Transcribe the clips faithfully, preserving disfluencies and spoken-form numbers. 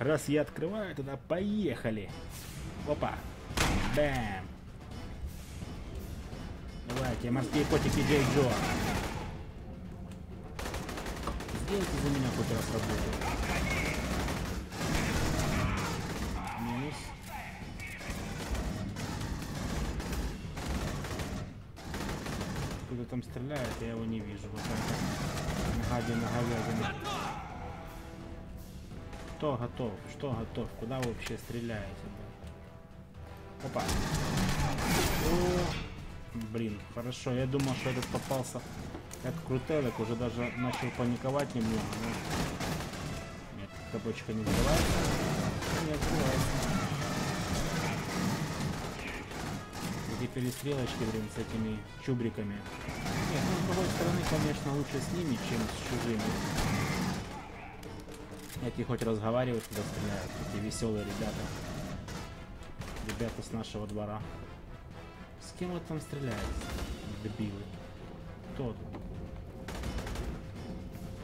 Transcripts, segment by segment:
раз я открываю, тогда поехали. Опа. Бэм. Давайте, морские котики Джей Джо. Сделайте за меня хоть раз работу. Минус. Кто-то там стреляет, я его не вижу. Вот так. Гадина, говядина. Кто готов? Что готов? Куда вы вообще стреляете? Опа. О. Блин, хорошо, я думал, что этот попался как крутелек, уже даже начал паниковать немного, но... Нет, кабочка не открывается. Не открывается. Эти перестрелочки, блин, с этими чубриками. Нет, ну, с другой стороны, конечно, лучше с ними, чем с чужими. Эти хоть разговаривают, когда стреляют, эти веселые ребята. Ребята с нашего двора. С кем он там стреляет? Дебилы. Кто тут?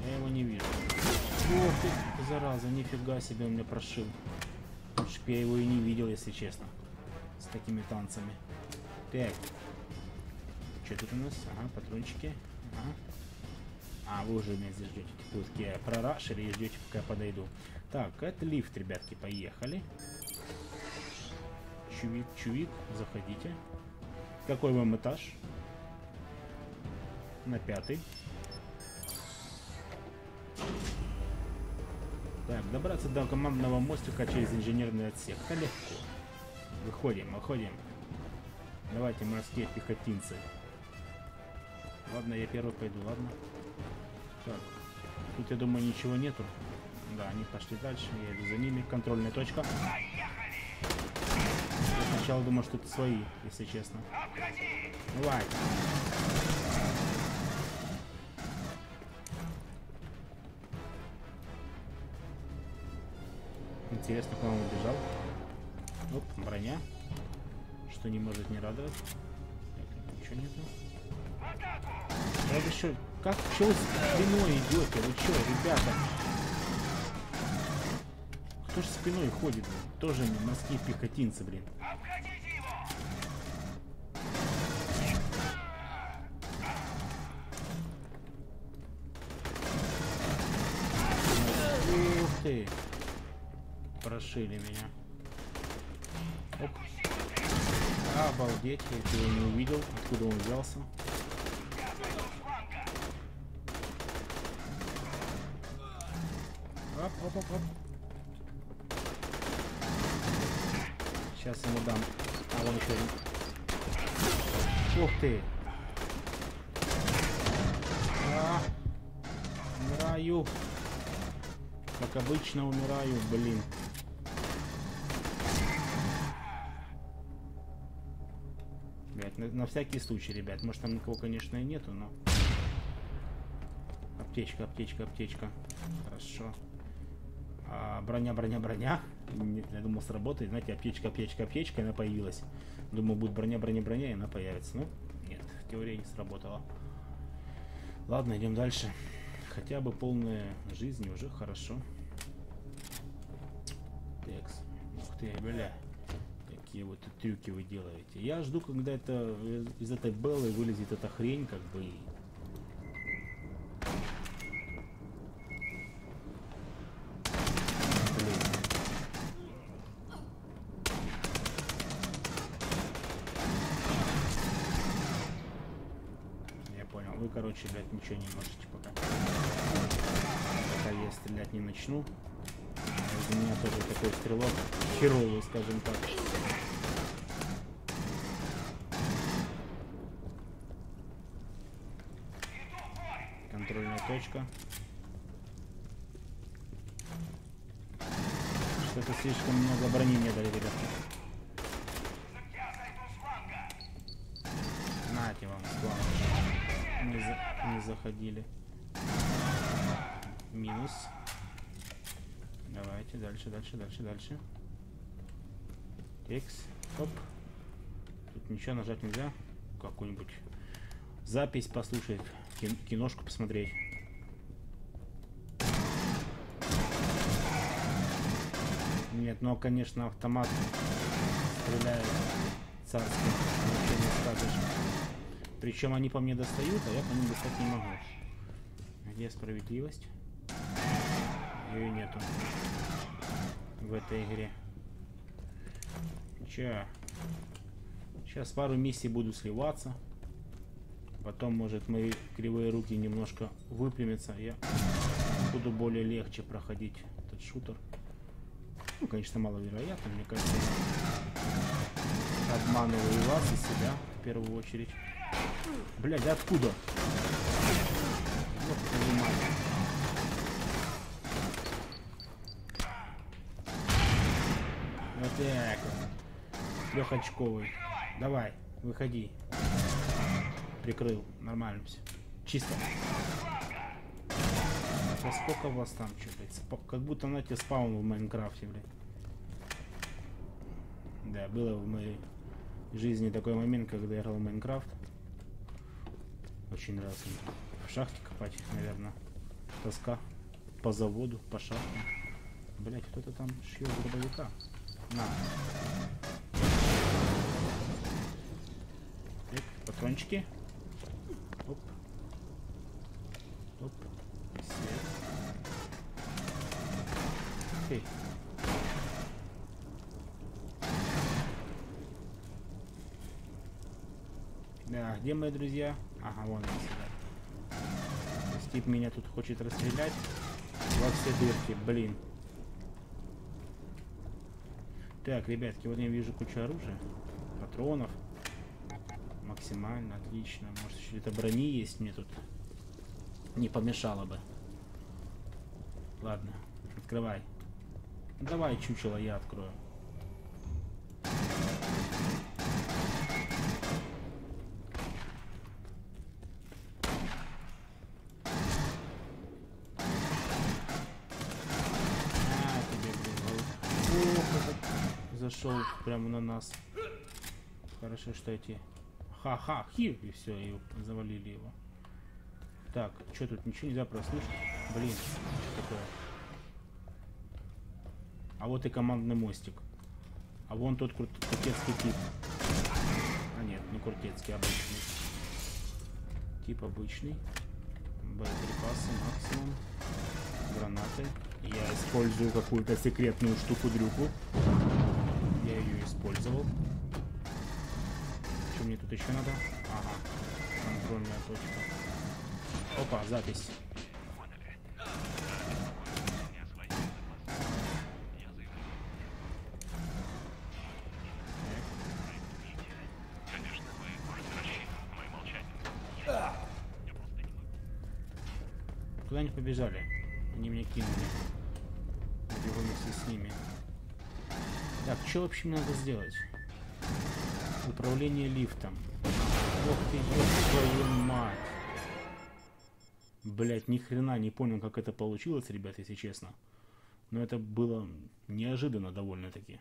Я его не вижу. Ох ты, зараза, нифига себе, он меня прошил. Чтоб я его и не видел, если честно. С такими танцами. Пять. Что тут у нас? Ага, патрончики. Ага. А, вы уже меня здесь ждете. Тут я прорашили и ждете, пока я подойду. Так, это лифт, ребятки, поехали. Чувик, чувик, заходите. Какой вам этаж? На пятый. Так, добраться до командного мостика через инженерный отсек. Это легко. Выходим, выходим. Давайте, морские пехотинцы. Ладно, я первый пойду, ладно. Так. Тут, я думаю, ничего нету. Да, они пошли дальше. Я иду за ними. Контрольная точка. Сначала думал, что это свои, если честно. Давай. Интересно, куда он убежал. Оп, броня. Что не может не радовать. Так, ничего нету. Это еще... Как все спиной идете? Вы что, ребята? Кто же спиной ходит? Тоже морские пехотинцы, блин. Ух ты! Прошили меня. Оп. Обалдеть, я его не увидел, откуда он взялся. Оп, оп, оп, оп. Сейчас ему дам. А, вон еще один. Ух ты! А, умираю. Как обычно умираю, блин. Блять, на, на всякий случай, ребят. Может, там никого, конечно, и нету, но... Аптечка, аптечка, аптечка. Хорошо. А, броня, броня, броня. Нет, я думал, сработает. Знаете, аптечка, аптечка, аптечка, она появилась. Думал, будет броня, броня, броня, и она появится. Ну, нет, теория не сработала. Ладно, идем дальше. Хотя бы полная жизнь уже хорошо. Текс. Ух ты, бля. Какие вот трюки вы делаете. Я жду, когда это из этой Беллы вылезет эта хрень, как бы... Короче, блядь, ничего не можете пока. Пока я стрелять не начну. У меня тоже такой стрелок херовый, скажем так. Контрольная точка. Что-то слишком много брони мне дали, ребятки. Нате вам, слава. Не, за... не заходили. Минус. Давайте дальше, дальше, дальше, дальше. Текст. Оп. Тут ничего нажать нельзя. Какую-нибудь запись послушать, кин... киношку посмотреть. нет. Но, конечно, автомат стреляет царским. Ничего не скажешь. Причем они по мне достают, а я по ним достать не могу. Где справедливость? Ее нету в этой игре. Че? Сейчас пару миссий буду сливаться. Потом, может, мои кривые руки немножко выпрямятся. Я буду более легче проходить этот шутер. Ну, конечно, маловероятно. Мне кажется, обманываю вас и себя в первую очередь. Блядь, откуда? Вот понимаю. Вот так вот. Лёхачковый. Давай, выходи. Прикрыл. Нормально все. Чисто. А сколько вас там, что, блядь? Как будто на тебе спаун в Майнкрафте, блядь. Да, было в моей жизни такой момент, когда я играл в Майнкрафт. Очень нравится. В шахте копать, наверное. Тоска. По заводу, по шахте. Блять, кто-то там шьет дробовика. На. Так, патрончики. Оп. Оп. Свет. Эй. Да, где мои друзья? Ага, вон они сюда. Стив меня тут хочет расстрелять во все дырки, блин. Так, ребятки, вот я вижу кучу оружия, патронов. Максимально, отлично. Может, еще где-то брони есть, мне тут не помешало бы. Ладно, открывай. Давай, чучело, я открою. Зашел прямо на нас. Хорошо, что эти ха-ха хи и все, и завалили его. Так, что тут ничего нельзя прослушать? Блин, что такое? А вот и командный мостик. А вон тот крут крутецкий тип. А нет, не крутецкий, обычный. Тип обычный. Боеприпасы максимум. Гранаты. Я использую какую-то секретную штуку-дрюку. Я ее использовал. Что мне тут еще надо? Ага. Контрольная точка. Опа, запись. Куда они побежали? Они меня кинули. Я бегу вместе с ними. Так, что вообще надо сделать? Управление лифтом. Ох ты, ёб твою мать. Блять, ни хрена не понял, как это получилось, ребят, если честно. Но это было неожиданно довольно-таки.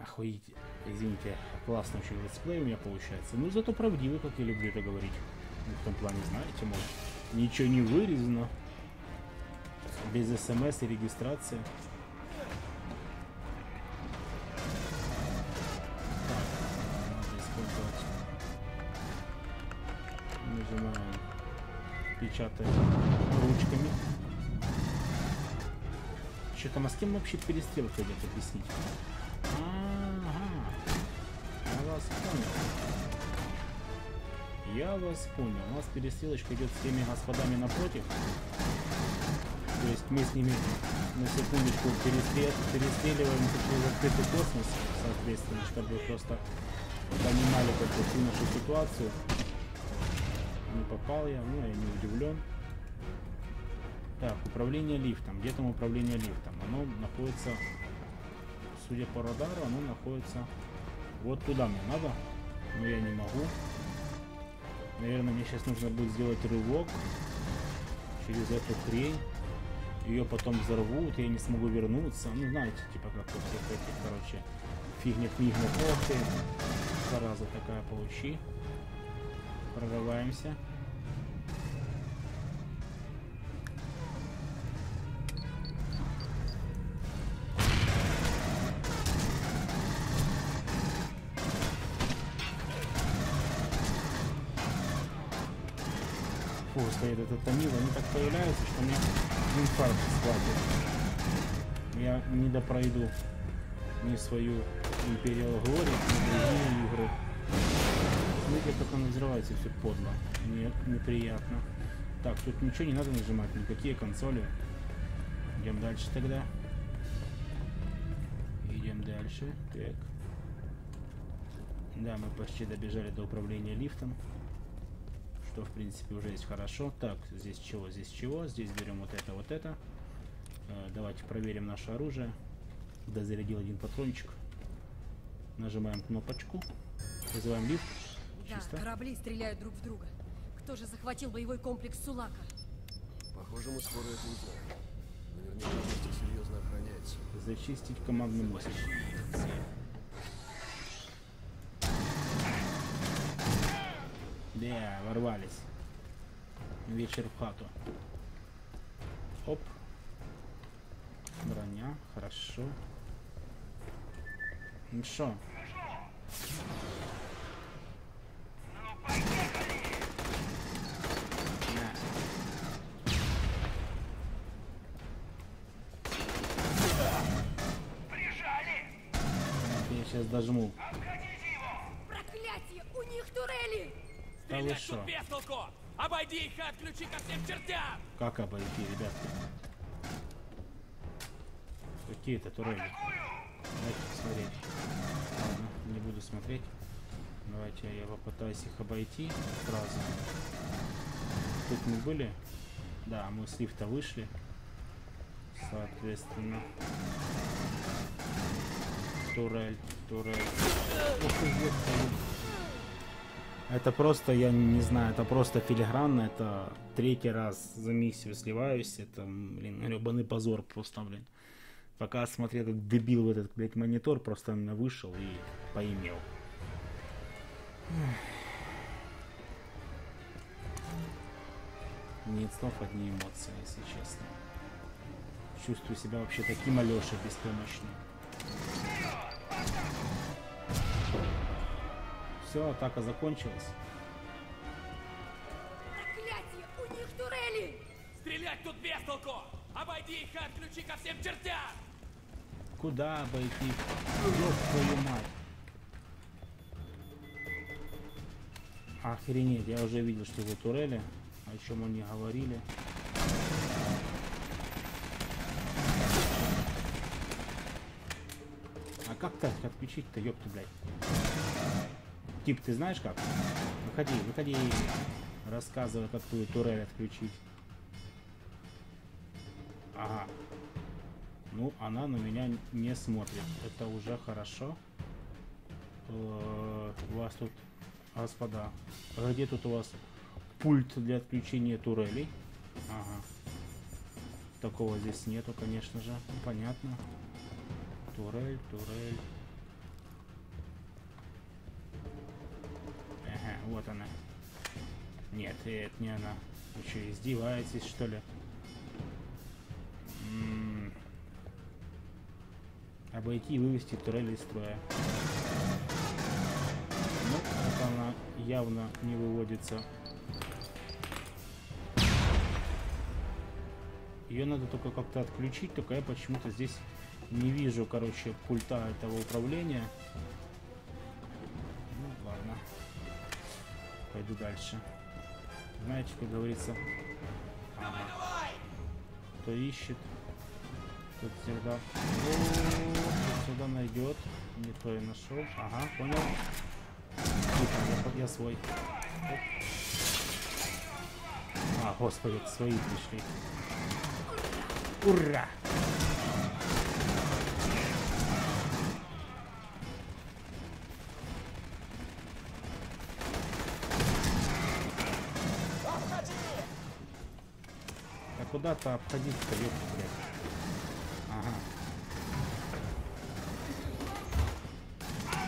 Охуеть, извините, классный очень летсплей у меня получается. Ну, зато правдивый, как я люблю это говорить. Ну, в том плане, знаете, может, ничего не вырезано. Без смс и регистрации. Нажимаем, печатаем ручками. Что там, а с кем вообще перестрелка идет, объясните? Ага. Я вас понял. Я вас понял. У нас перестрелочка идет с теми господами напротив. То есть мы с ними на секундочку перестрел... перестреливаемся через открытый космос. Соответственно, чтобы просто понимали как-то нашу ситуацию. Не попал я, ну я не удивлен. Так, управление лифтом. Где там управление лифтом? Оно находится, судя по радару, оно находится вот туда мне надо, но я не могу. Наверное, мне сейчас нужно будет сделать рывок через эту хрень. Ее потом взорвут, я не смогу вернуться. Ну, знаете, типа как у всех этих, короче, фигня-книжная порты. Зараза такая, получи. Прорываемся. такого следует от Тамила, они так появляются, что у меня инфаркт схватит. Я не допройду ни свою Империал Глори, ни другие игры. Смотрите, как он взрывается, все подло. Мне неприятно. Так, тут ничего не надо нажимать, никакие консоли. Идем дальше тогда. Идем дальше. Так. Да, мы почти добежали до управления лифтом. Что, в принципе, уже есть хорошо. Так, здесь чего, здесь чего. Здесь берем вот это, вот это. Э, давайте проверим наше оружие. Да, зарядил один патрончик. Нажимаем кнопочку. Вызываем лифт. Да, чисто. Корабли стреляют друг в друга. Кто же захватил боевой комплекс Сулака? Похоже, мы скоро это узнаем. Наверняка место серьезно охраняется. Зачистить командный мозг. Да, ворвались. Вечер в хату. Оп. Броня, хорошо. Ну шо? Я сейчас дожму. Проклятие, у них турели! Стрелять тут без толку! Обойди их и отключи ко всем чертям! Как обойти, ребятки? Какие это турели? Давайте посмотреть. Ладно, не буду смотреть. Давайте я попытаюсь их обойти сразу. Тут мы были. Да, мы с лифта вышли. Соответственно. Турель, турель. Это просто, я не знаю, это просто филигранно, это третий раз за миссию сливаюсь, это, блин, ребаный позор просто, блин. Пока смотрел, как дебил в этот, блядь, монитор, просто он меня вышел и поимел. Нет слов, одни эмоции, если честно. Чувствую себя вообще таким Алешей беспомощным. Все, атака закончилась. Проклятие, у них турели! Стрелять тут без толку! Обойди их и отключи ко всем чертям! Куда обойти? Ёб твою мать! Охренеть, я уже видел, что за турели, о чем они говорили. А как так отключить-то, ёпта, блядь? Тип, ты знаешь как? Выходи, выходи. Рассказывай, какую турель отключить. Ага. Ну, она на меня не смотрит. Это уже хорошо. Э-э, у вас тут, господа, где тут у вас пульт для отключения турелей? Ага. Такого здесь нету, конечно же. Понятно. Турель, турель. Вот она. Нет, это не она. Вы что, издеваетесь, что ли? М-м-м. Обойти и вывести турель из строя. Ну, вот она явно не выводится. Ее надо только как-то отключить, только я почему-то здесь не вижу, короче, пульта этого управления. Ну, ладно. Пойду дальше. Знаете, как говорится, ага. Кто ищет, тот всегда... О, кто сюда найдет, не то и нашел. Ага, понял. Я, я свой. Оп. А, господи, свои пришли. Ура! Куда-то обходить-то, ёпта, блядь. Ага. Ага.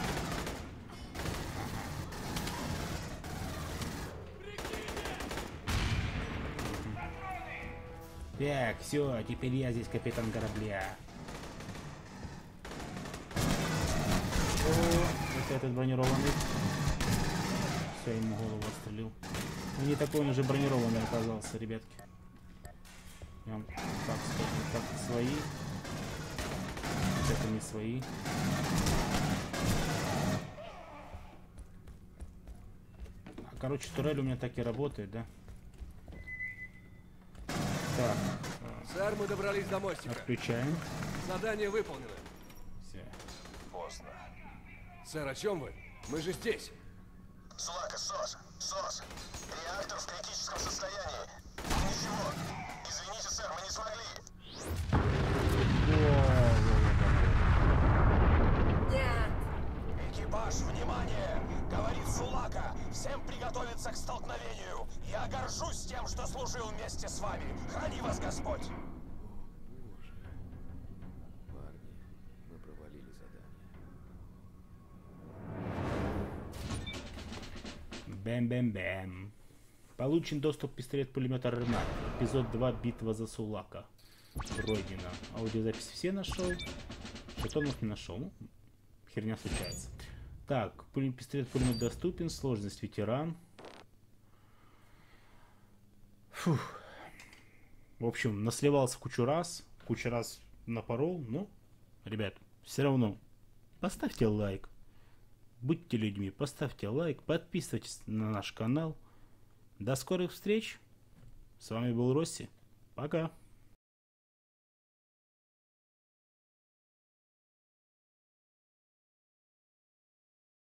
Так, все, теперь я здесь капитан корабля. О, вот этот бронированный. Все, ему голову отстрелил. Не такой он уже бронированный оказался, ребятки. Прям так, скажем, так, свои. Это не свои. Короче, турель у меня так и работает, да? Так. Сэр, мы добрались до мостика. Отключаем. Задание выполнено. Все. Поздно. Сэр, о чем вы? Мы же здесь. Слака, Сос, Сос. Реактор в критическом состоянии. Ничего. Извините, сэр, мы не смогли. Нет. Экипаж, внимание! Говорит Сулака, всем приготовиться к столкновению. Я горжусь тем, что служил вместе с вами. Храни вас Господь. Боже. Парни, мы провалили задание. Бэм-бэм-бэм. Получен доступ к пистолет-пулемета Ренат. Эпизод два. Битва за Сулака. Пройдено. Аудиозапись все нашел. Что-то он их не нашел. Херня случается. Так, пистолет-пулемет доступен, сложность ветеран. Фух. В общем, насливался кучу раз, кучу раз напорол, но, ребят, все равно поставьте лайк, будьте людьми, поставьте лайк, подписывайтесь на наш канал. До скорых встреч, с вами был Росси, пока!